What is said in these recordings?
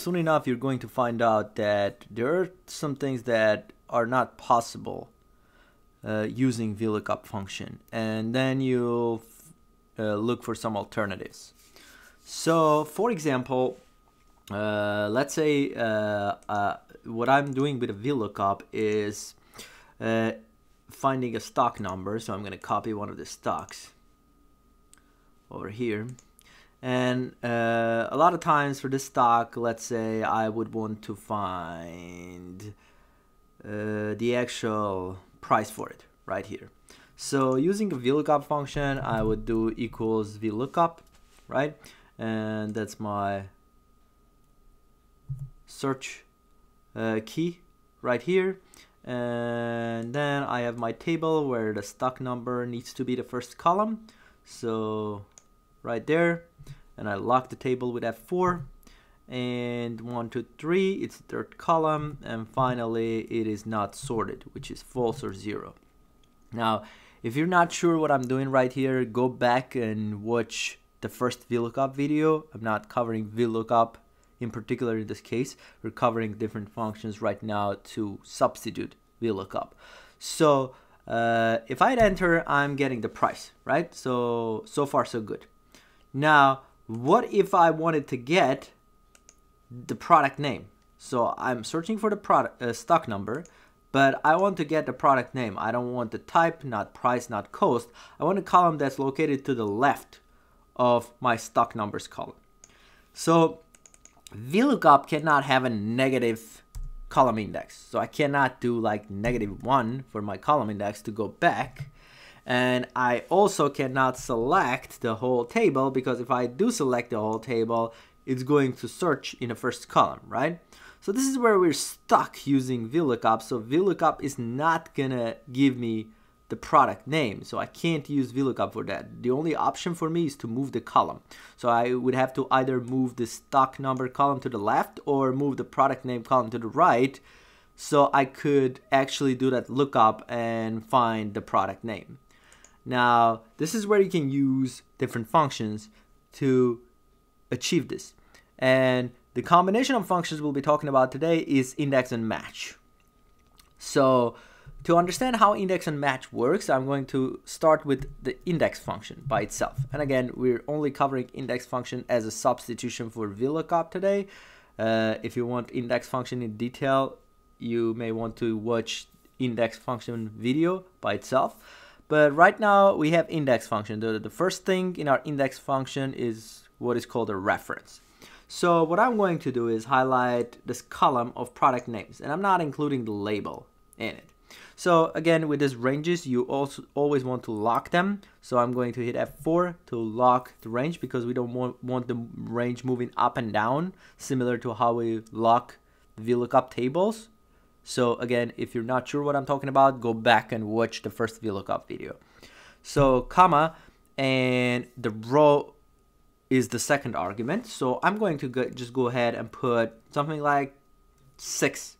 soon enough you're going to find out that there are some things that are not possible using VLOOKUP function, and then you'll look for some alternatives. So for example, let's say what I'm doing with a VLOOKUP is finding a stock number. So I'm going to copy one of the stocks over here, and a lot of times for this stock, let's say I would want to find the actual price for it right here. So using a VLOOKUP function, I would do equals VLOOKUP, right? And that's my search key right here, and then I have my table where the stock number needs to be the first column, so right there, and I lock the table with F4, and 1, 2, 3, it's the third column, and finally it is not sorted, which is false or 0. Now if you're not sure what I'm doing right here, go back and watch the first VLOOKUP video. I'm not covering VLOOKUP in particular in this case, we're covering different functions right now to substitute VLOOKUP. So if I enter, I'm getting the price, right? So far so good. Now what if I wanted to get the product name? So I'm searching for the product stock number, but I want to get the product name. I don't want the type, not price, not cost. I want a column that's located to the left of my stock numbers column. So VLOOKUP cannot have a negative column index, so I cannot do like -1 for my column index to go back, and I also cannot select the whole table, because if I do select the whole table, it's going to search in the first column, right? So this is where we're stuck using VLOOKUP. So VLOOKUP is not gonna give me the product name, so I can't use VLOOKUP for that. The only option for me is to move the column. So I would have to either move the stock number column to the left or move the product name column to the right, so I could actually do that lookup and find the product name. Now this is where you can use different functions to achieve this, and the combination of functions we'll be talking about today is index and match. So to understand how index and match works, I'm going to start with the index function by itself. And again, we're only covering index function as a substitution for VLOOKUP today. If you want index function in detail, you may want to watch index function video by itself. But right now we have index function. The first thing in our index function is what is called a reference. So what I'm going to do is highlight this column of product names, and I'm not including the label in it. So again, with these ranges, you also always want to lock them. So I'm going to hit F4 to lock the range, because we don't want the range moving up and down, similar to how we lock VLOOKUP tables. So again, if you're not sure what I'm talking about, go back and watch the first VLOOKUP video. So comma, and the row is the second argument. So I'm going to just go ahead and put something like 6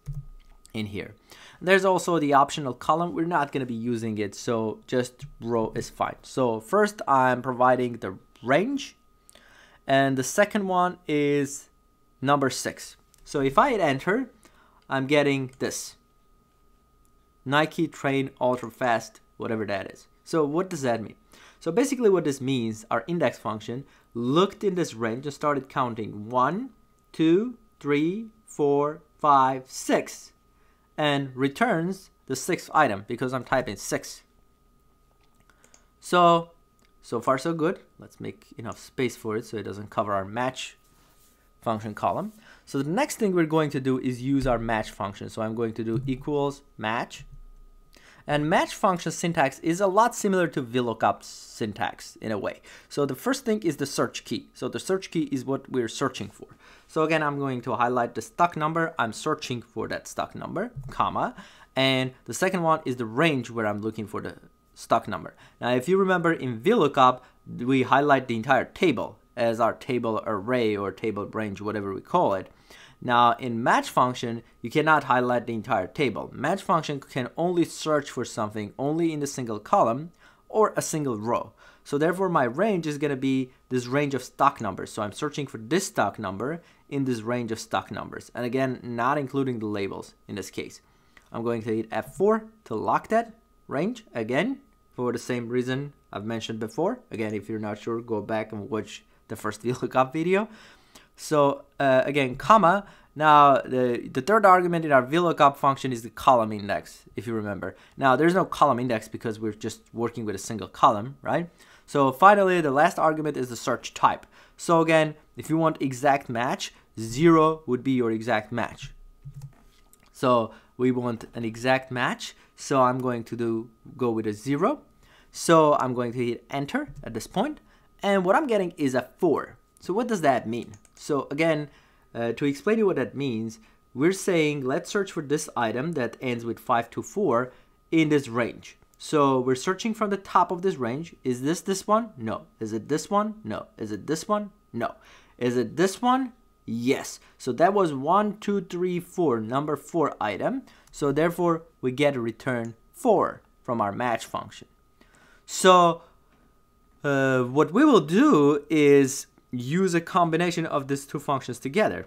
in here. There's also the optional column. We're not going to be using it, so just row is fine. So first I'm providing the range, and the second one is number 6. So if I hit enter, I'm getting this Nike train ultra fast, whatever that is. So what does that mean? So basically what this means, our index function looked in this range and started counting 1, 2, 3, 4, 5, 6. And returns the 6th item, because I'm typing 6. So far so good. Let's make enough space for it so it doesn't cover our match function column. So the next thing we're going to do is use our match function. So I'm going to do equals match. And match function syntax is a lot similar to VLOOKUP syntax in a way. So the first thing is the search key. So the search key is what we're searching for. So again, I'm going to highlight the stock number. I'm searching for that stock number, comma. And the second one is the range where I'm looking for the stock number. Now, if you remember in VLOOKUP, we highlight the entire table as our table array or table range, whatever we call it. Now in match function, you cannot highlight the entire table. Match function can only search for something only in the single column or a single row. So therefore my range is going to be this range of stock numbers. So I'm searching for this stock number in this range of stock numbers. And again, not including the labels in this case. I'm going to hit F4 to lock that range again for the same reason I've mentioned before. Again, if you're not sure, go back and watch the first VLOOKUP video. So again, comma. Now the third argument in our VLOOKUP function is the column index, if you remember. Now there's no column index because we're just working with a single column, right? So finally, the last argument is the search type. So again, if you want exact match, 0 would be your exact match. So we want an exact match. So I'm going to go with a 0. So I'm going to hit enter at this point. And what I'm getting is a 4. So what does that mean? So again, to explain you what that means, we're saying let's search for this item that ends with 524 in this range. So we're searching from the top of this range. Is this one? No. Is it this one? No. Is it this one? No. Is it this one? Yes. So that was 1, 2, 3, 4, number 4 item. So therefore we get a return 4 from our match function. So what we will do is use a combination of these two functions together.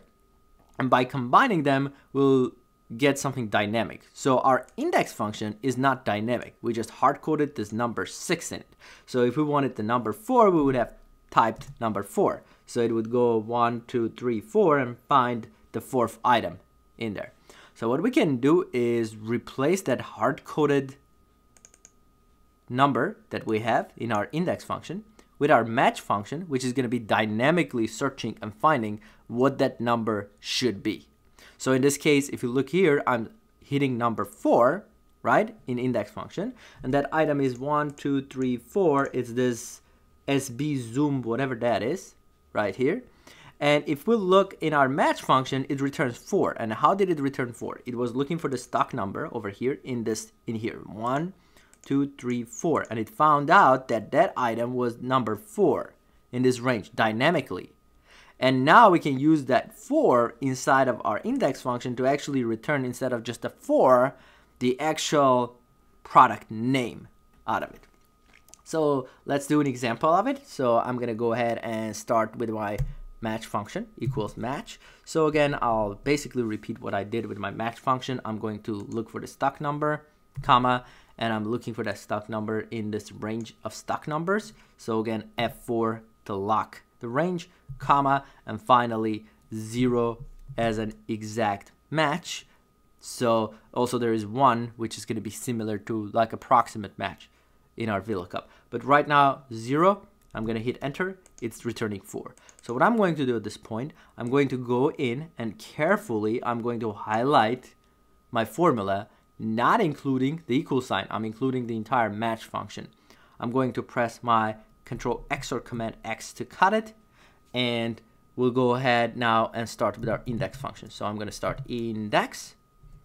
And by combining them, we'll get something dynamic. So our index function is not dynamic. We just hard-coded this number 6 in it. So if we wanted the number 4, we would have typed number 4. So it would go 1, 2, 3, 4 and find the 4th item in there. So what we can do is replace that hard-coded number that we have in our index function with our match function, which is going to be dynamically searching and finding what that number should be. So in this case, if you look here, I'm hitting number 4, right, in index function, and that item is 1, 2, 3, 4. It's this SB zoom, whatever that is, right here. And if we look in our match function, it returns 4. And how did it return 4? It was looking for the stock number over here in this, in here, 1, 2, 3, 4, and it found out that that item was number 4 in this range dynamically. And now we can use that 4 inside of our index function to actually return, instead of just a 4, the actual product name out of it. So let's do an example of it. So I'm going to go ahead and start with my match function equals match. So again, I'll basically repeat what I did with my match function. I'm going to look for the stock number, comma, and I'm looking for that stock number in this range of stock numbers. So again, F4 to lock the range, comma, and finally 0 as an exact match. So also there is 1, which is going to be similar to like approximate match in our VLOOKUP. But right now 0, I'm going to hit enter. It's returning 4. So what I'm going to do at this point, I'm going to go in and carefully, I'm going to highlight my formula, not including the equal sign. I'm including the entire match function. I'm going to press my Control X or Command X to cut it, and we'll go ahead now and start with our index function. So I'm going to start index.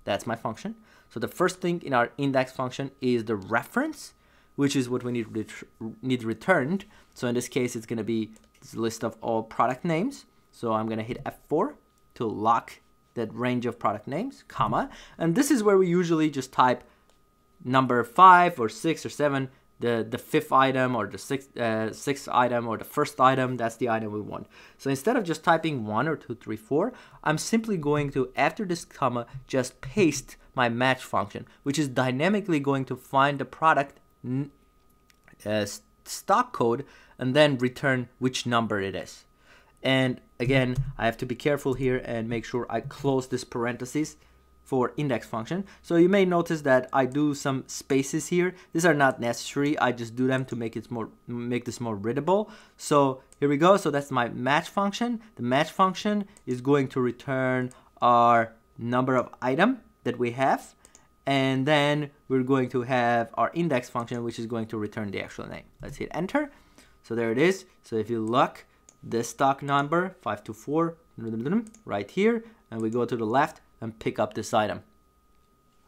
That's my function. So the first thing in our index function is the reference, which is what we need returned. So in this case, it's going to be this list of all product names. So I'm going to hit F4 to lock that range of product names, comma, and this is where we usually just type number 5 or 6 or 7, the 5th item or the 6th item or the 1st item. That's the item we want. So instead of just typing 1 or 2, 3, 4, I'm simply going to, after this comma, just paste my match function, which is dynamically going to find the product stock code and then return which number it is. And again, I have to be careful here and make sure I close this parentheses for index function. So you may notice that I do some spaces here. These are not necessary. I just do them to make it more, make this more readable. So here we go. So that's my match function. The match function is going to return our number of item that we have. And then we're going to have our index function, which is going to return the actual name. Let's hit enter. So there it is. So if you look, this stock number 524 right here, and we go to the left and pick up this item.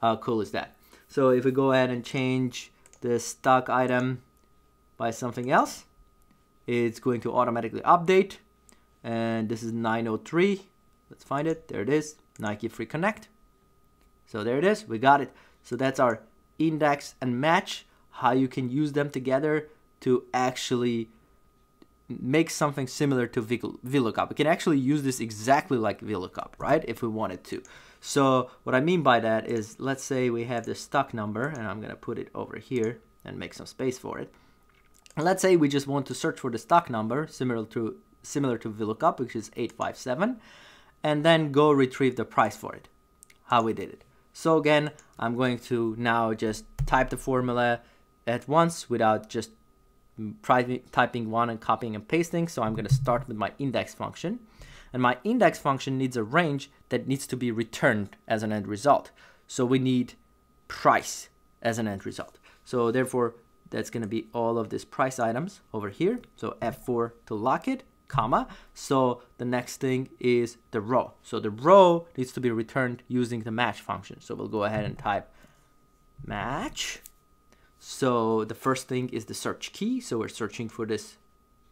How cool is that? So if we go ahead and change the stock item by something else, it's going to automatically update. And this is 903. Let's find it. There it is, Nike Free Connect. So there it is, we got it. So that's our index and match, how you can use them together to actually make something similar to VLOOKUP. We can actually use this exactly like VLOOKUP, right? If we wanted to. So what I mean by that is, let's say we have this stock number, and I'm going to put it over here and make some space for it. And let's say we just want to search for the stock number similar to VLOOKUP, which is 857, and then go retrieve the price for it, how we did it. So again, I'm going to now just type the formula at once without just typing one and copying and pasting. So I'm going to start with my index function, and my index function needs a range that needs to be returned as an end result. So we need price as an end result. So therefore, that's going to be all of these price items over here. So F4 to lock it, comma. So the next thing is the row. So the row needs to be returned using the match function. So we'll go ahead and type match. So the first thing is the search key. So we're searching for this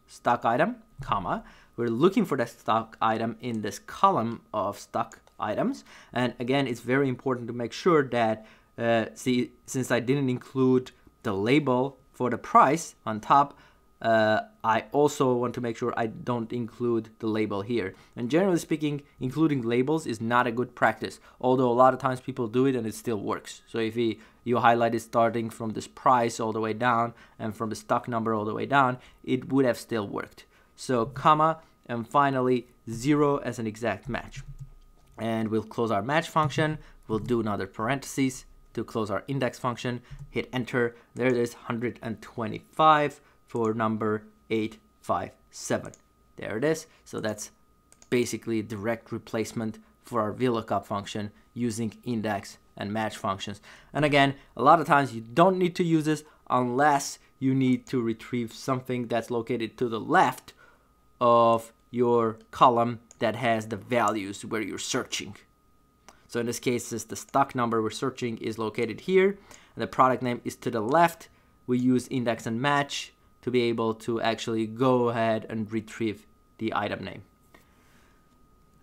stock item, comma. We're looking for that stock item in this column of stock items. And again, it's very important to make sure that, see, since I didn't include the label for the price on top, I also want to make sure I don't include the label here. And generally speaking, including labels is not a good practice, although a lot of times people do it and it still works. So if you highlight it starting from this price all the way down and from the stock number all the way down, it would have still worked. So comma, and finally 0 as an exact match. And we'll close our match function. We'll do another parentheses to close our index function, hit enter. There it is, 125 for number 857. There it is. So that's basically a direct replacement for our VLOOKUP function using index and match functions. And again, a lot of times you don't need to use this unless you need to retrieve something that's located to the left of your column that has the values where you're searching. So in this case, since the stock number we're searching is located here, and the product name is to the left, we use index and match to be able to actually go ahead and retrieve the item name.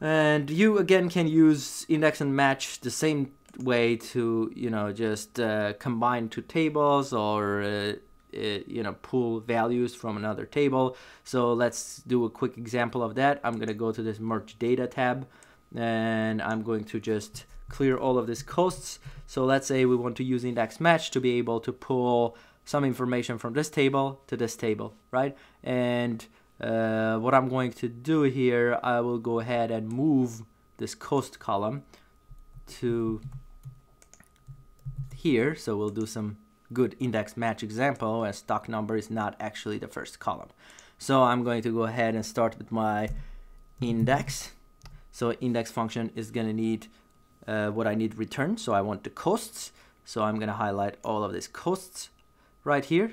And you again can use index and match the same way to, you know, just combine two tables or you know, pull values from another table. So let's do a quick example of that. I'm going to go to this merge data tab, and I'm going to just clear all of these costs. So let's say we want to use index match to be able to pull some information from this table to this table, right? And what I'm going to do here, I will go ahead and move this cost column to here. So we'll do some good index match example, and stock number is not actually the first column. So I'm going to go ahead and start with my index. So index function is going to need what I need returned. So I want the costs. So I'm going to highlight all of these costs right here.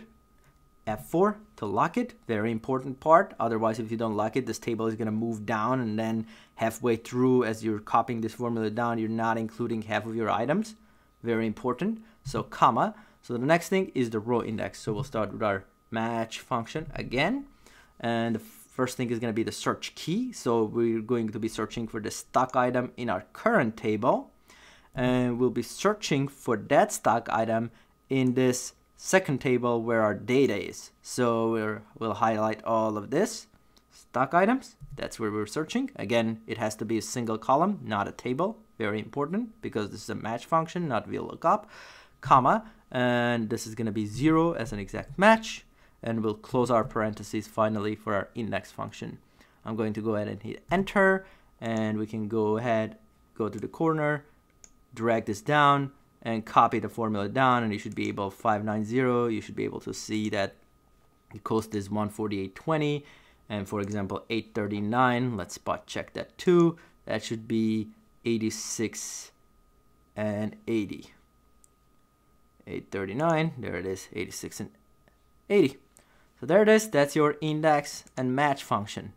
F4 to lock it. Very important part. Otherwise, if you don't lock it, this table is going to move down, and then halfway through, as you're copying this formula down, you're not including half of your items. Very important. So comma. So the next thing is the row index. So we'll start with our match function again. And the first thing is going to be the search key. So we're going to be searching for the stock item in our current table, and we'll be searching for that stock item in this second table where our data is. So we'll highlight all of this stock items. That's where we're searching. Again, it has to be a single column, not a table. Very important, because this is a match function, not VLOOKUP, comma. And this is going to be 0 as an exact match. And we'll close our parentheses finally for our index function. I'm going to go ahead and hit enter, and we can go ahead, go to the corner, drag this down, and copy the formula down, and you should be able, 590, you should be able to see that the cost is 148.20, and for example 839, let's spot check that too, that should be 86 and 80, 839, there it is, 86 and 80. So there it is, that's your index and match function.